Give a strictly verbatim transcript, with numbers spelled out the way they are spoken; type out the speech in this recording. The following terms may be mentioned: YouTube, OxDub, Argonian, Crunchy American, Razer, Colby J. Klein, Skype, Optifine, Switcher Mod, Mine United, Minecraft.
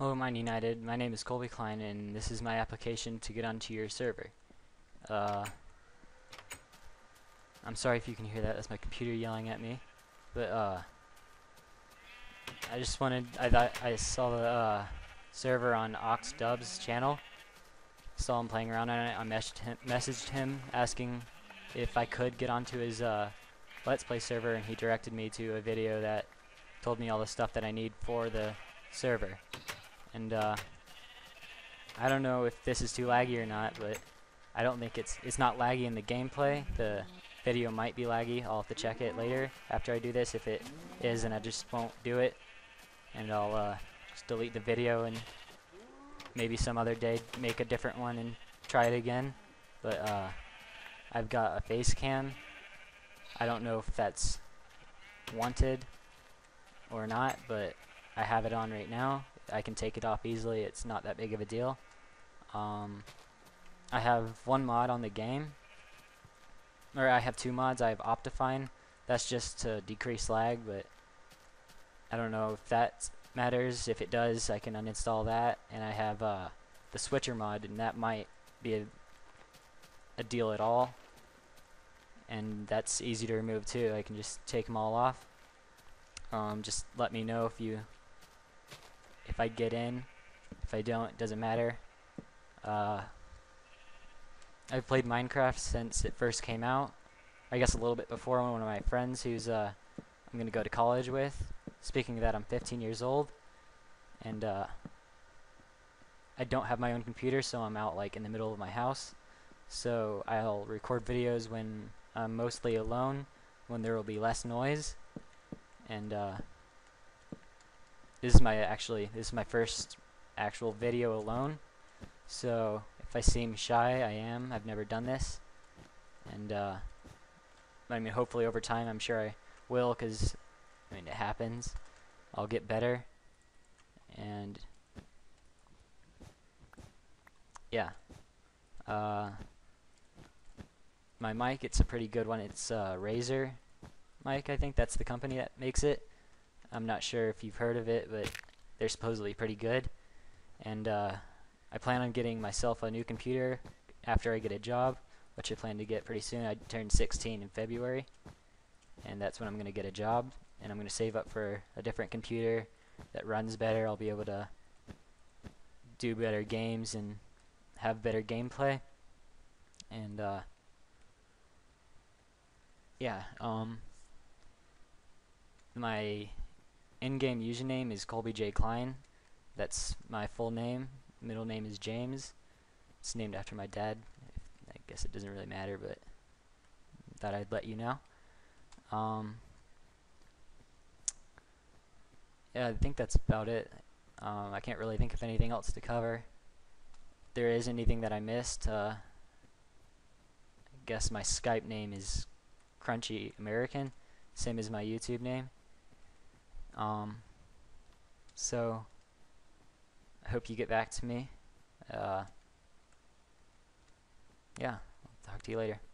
Hello, Mine United. My name is Colby Klein, and this is my application to get onto your server. Uh, I'm sorry if you can hear that. That's my computer yelling at me. But uh, I just wanted. I thought I saw the uh, server on OxDub's channel. Saw him playing around on it. I messaged him, messaged him asking if I could get onto his uh, Let's Play server, and he directed me to a video that told me all the stuff that I need for the server. And uh, I don't know if this is too laggy or not, but I don't think it's it's not laggy in the gameplay. The video might be laggy. I'll have to check it later after I do this. If it is, and I just won't do it, and I'll uh, just delete the video and maybe some other day make a different one and try it again. But uh, I've got a face cam. I don't know if that's wanted or not, but I have it on right now. I can take it off easily. It's not that big of a deal. Um, I have one mod on the game, or I have two mods. I have Optifine. That's just to decrease lag, but I don't know if that matters. If it does, I can uninstall that. And I have uh, the Switcher mod, and that might be a, a deal at all. And that's easy to remove too. I can just take them all off. Um, just let me know if you. If I get in, if I don't, it doesn't matter. Uh, I've played Minecraft since it first came out. I guess a little bit before. One of my friends who's uh, I'm gonna go to college with. Speaking of that, I'm fifteen years old, and uh, I don't have my own computer, so I'm out like in the middle of my house. So I'll record videos when I'm mostly alone, when there will be less noise, and. Uh, This is my actually this is my first actual video alone, so if I seem shy, I am. I've never done this, and uh, I mean, hopefully over time, I'm sure I will, because I mean, it happens. I'll get better, and yeah. Uh, my mic, it's a pretty good one. It's uh, Razer mic. I think that's the company that makes it. I'm not sure if you've heard of it, but they're supposedly pretty good. And uh, I plan on getting myself a new computer after I get a job, which I plan to get pretty soon. I turned sixteen in February, and that's when I'm going to get a job. And I'm going to save up for a different computer that runs better. I'll be able to do better games and have better gameplay. And uh, yeah, um, my in-game username is Colby J. Klein. That's my full name. Middle name is James. It's named after my dad. I guess it doesn't really matter, but thought I'd let you know. Um, yeah, I think that's about it. Um, I can't really think of anything else to cover. If there is anything that I missed, uh, I guess my Skype name is Crunchy American, same as my YouTube name. Um, so I hope you get back to me. Uh, yeah, I'll talk to you later.